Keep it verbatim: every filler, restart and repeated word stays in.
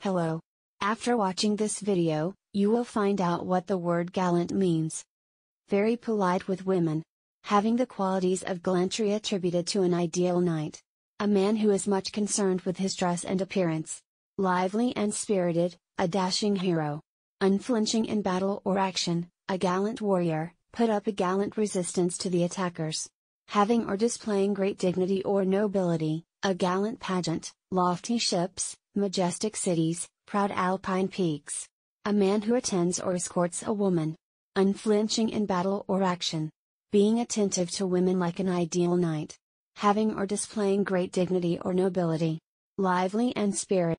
Hello. After watching this video, you will find out what the word gallant means. Very polite with women. Having the qualities of gallantry attributed to an ideal knight. A man who is much concerned with his dress and appearance. Lively and spirited, a dashing hero. Unflinching in battle or action, a gallant warrior, put up a gallant resistance to the attackers. Having or displaying great dignity or nobility, a gallant pageant, lofty ships, majestic cities, proud alpine peaks. A man who attends or escorts a woman. Unflinching in battle or action. Being attentive to women like an ideal knight. Having or displaying great dignity or nobility. Lively and spirited.